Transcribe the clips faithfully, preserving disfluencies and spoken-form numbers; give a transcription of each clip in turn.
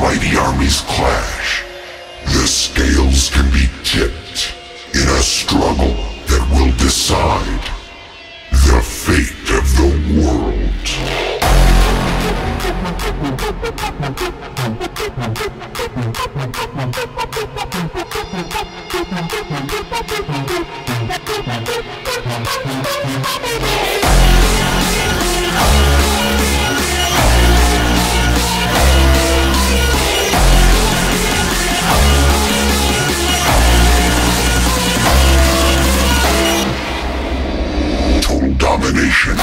mighty armies clash, the scales can be tipped in a struggle that will decide the fate of the world. Domination.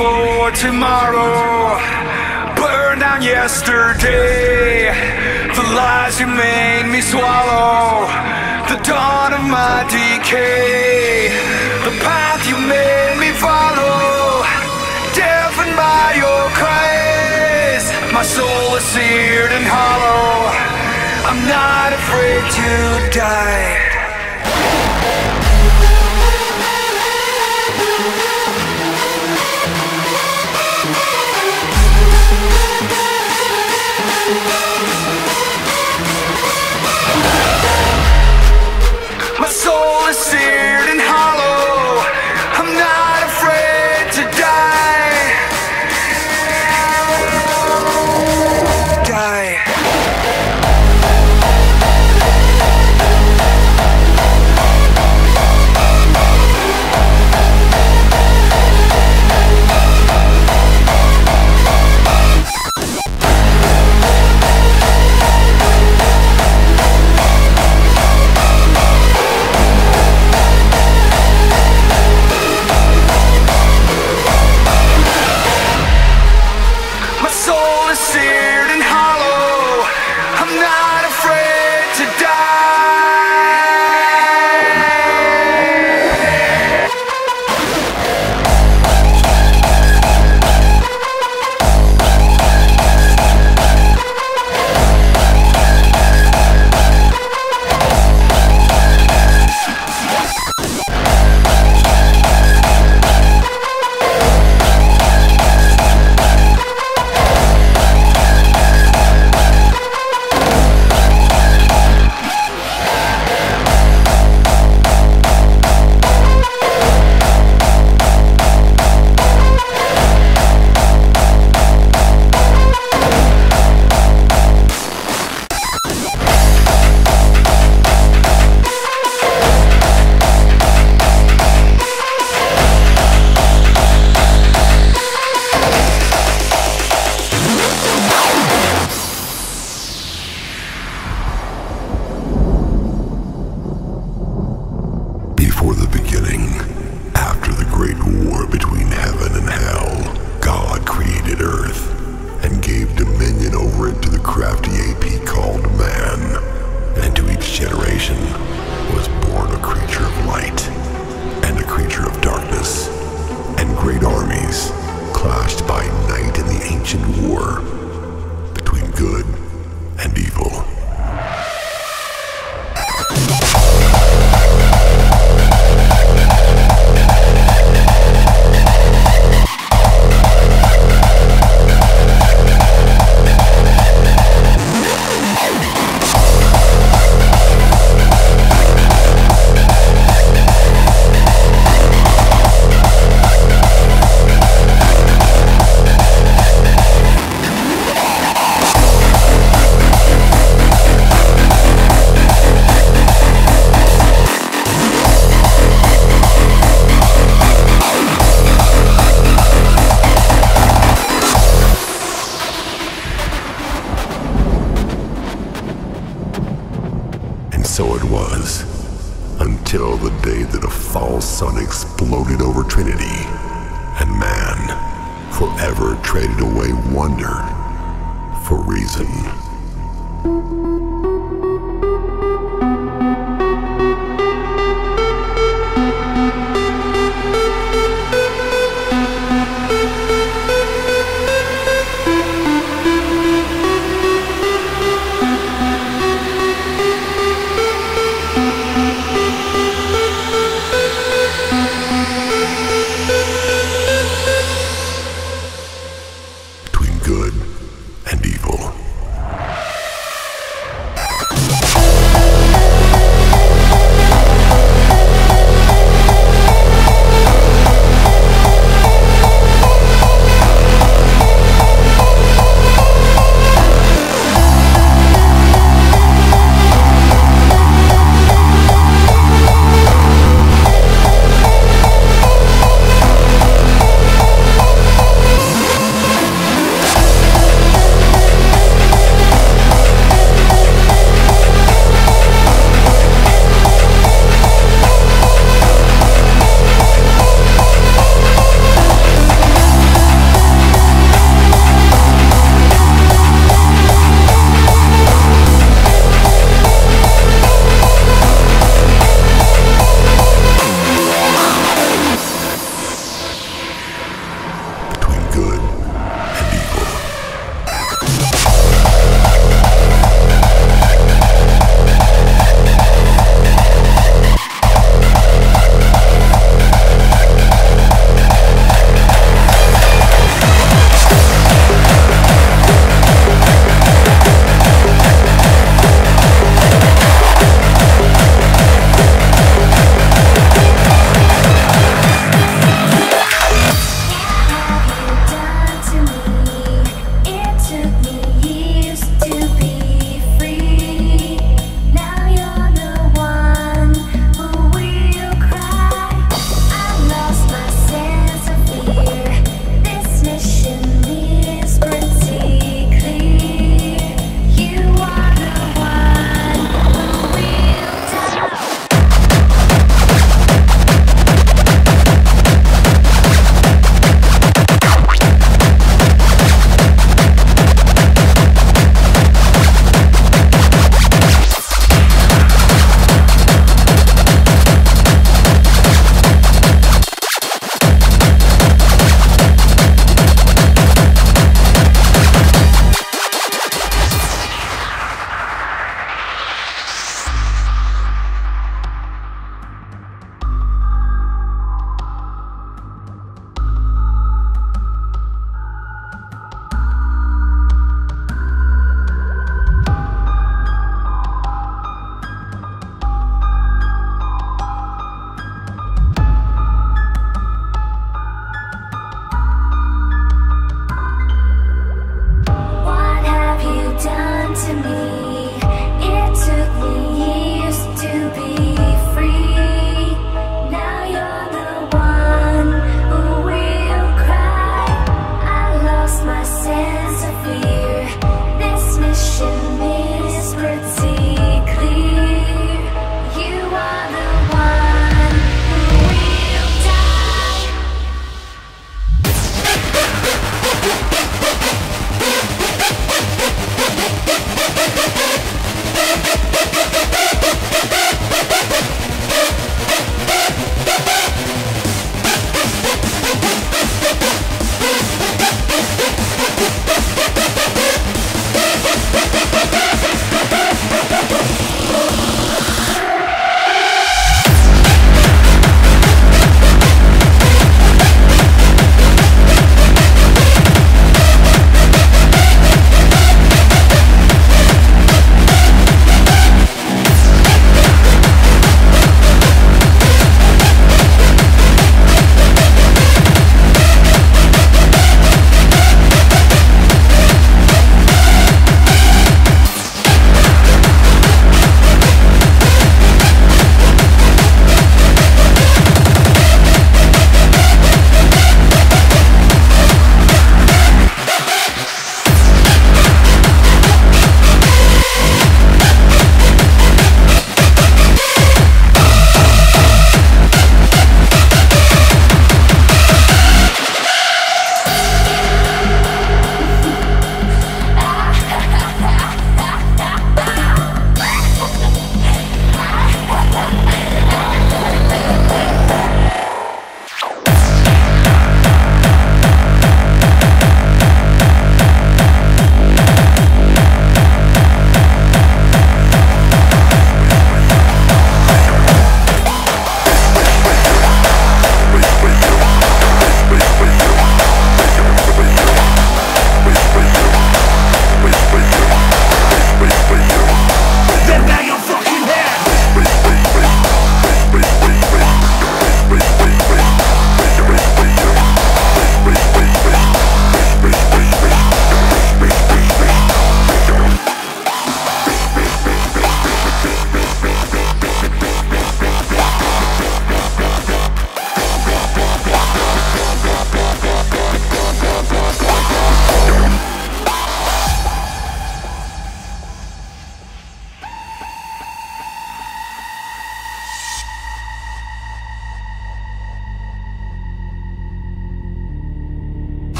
For tomorrow, burn down yesterday, the lies you made me swallow, the dawn of my decay, the path you made me follow, deafened by your cries. My soul is seared and hollow, I'm not afraid to die. great armies clashed by night in the ancient war between good and evil. So it was, until the day that a foul sun exploded over Trinity, and man forever traded away wonder for reason. Good and evil.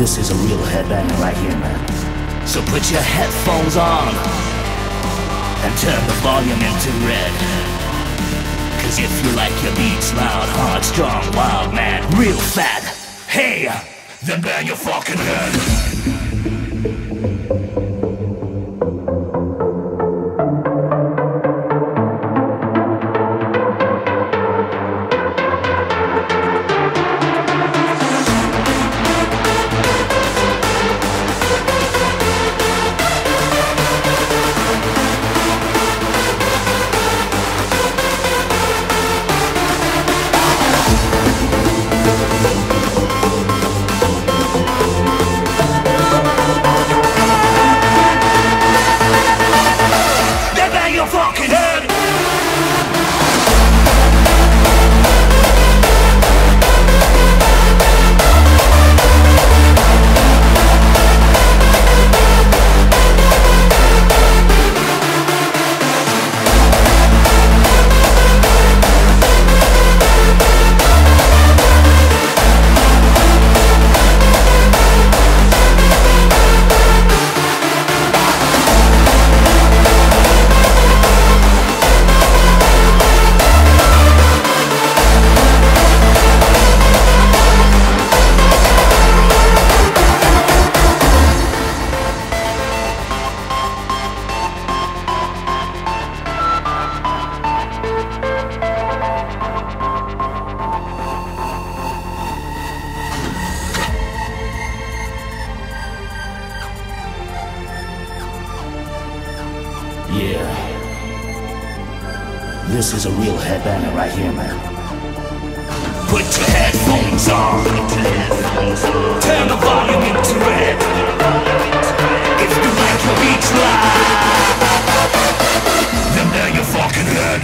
This is a real headbanger right here, man. So put your headphones on and turn the volume into red. Cause if you like your beats loud, hard, strong, wild, mad, real fat, hey, then burn your fucking head. Yeah, this is a real headbanger right here, man. Put your headphones on, turn the volume into red. If you like your beats live, then burn your fucking head.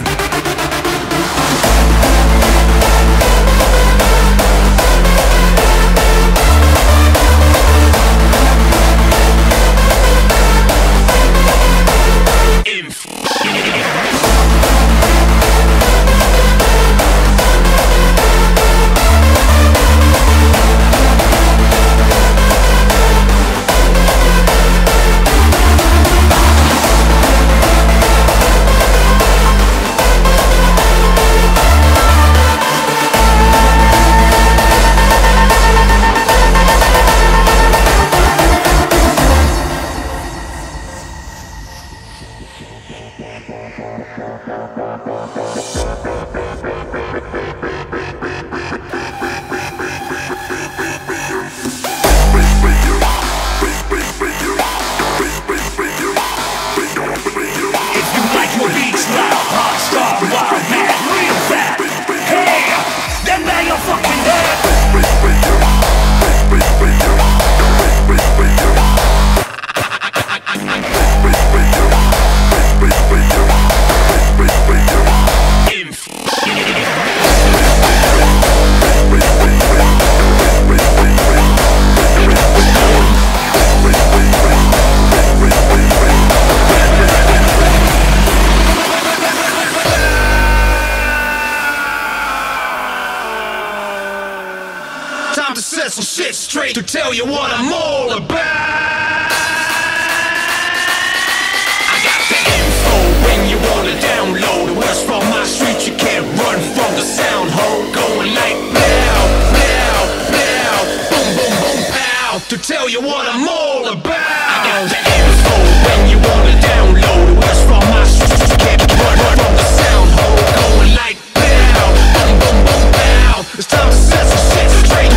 To set some shit straight, to tell you what I'm all about. I got the info when you wanna download. The worst from my street, you can't run from the sound hole. Going like now, now, now, boom, boom, boom, pow. To tell you what I'm all about. I got the info when you wanna download. The worst from my street, you can't run from the sound hole. Going like now, boom, boom, boom, pow. It's time to set some shit straight.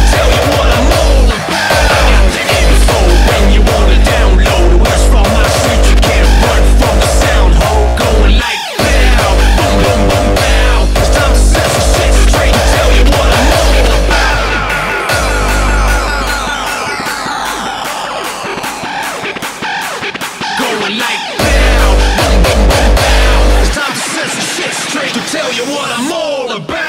Tell you what I'm all about.